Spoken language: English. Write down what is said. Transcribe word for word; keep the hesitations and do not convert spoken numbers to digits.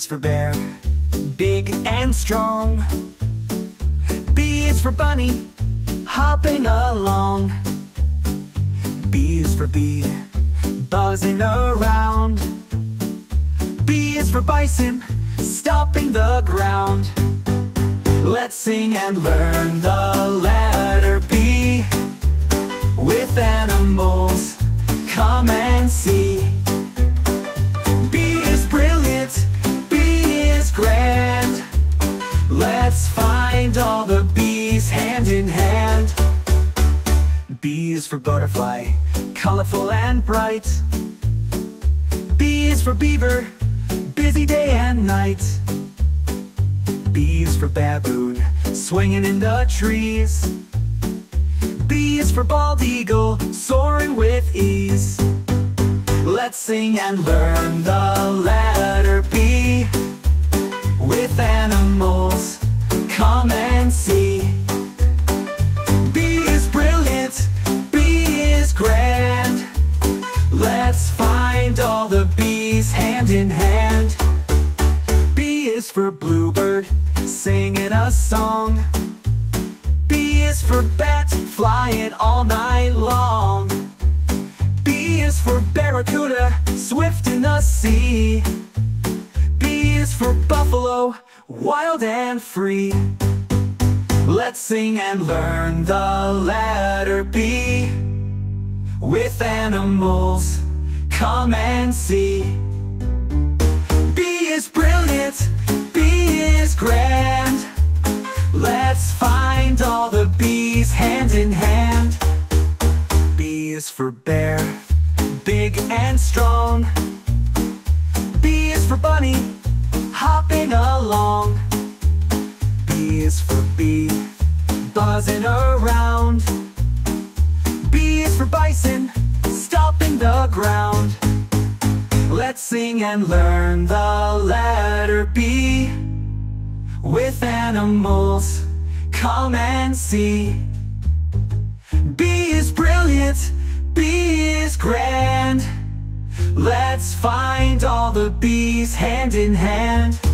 is for bear, big and strong. B is for bunny, hopping along. B is for bee, buzzing around. B is for bison, stomping the ground. Let's sing and learn the letter B. With animals, come and see. B is brilliant, B is grand. Let's find all the bees hand in hand. B is for butterfly, colorful and bright. B is for beaver, busy day and night. B is for baboon, swinging in the trees. B is for bald eagle, soaring with ease. Let's sing and learn the letter B. With animals, come and see. B is brilliant, B is grand. Let's find all the bees hand in hand. B is for bluebird, singing a song. B is for bat, flying all night long. B is for barracuda, swift in the sea. B is for buffalo, wild and free. Let's sing and learn the letter B. With animals, come and see. B is brilliant, B is grand. Let's find all the bees hand in hand. B is for bear, big and strong. B is for bunny, hopping along. B is for bee, buzzing around. B is for bison, stomping the ground. Let's sing and learn the letter B. With animals, come and see. B is brilliant, B is grand. Let's find all the bees hand in hand.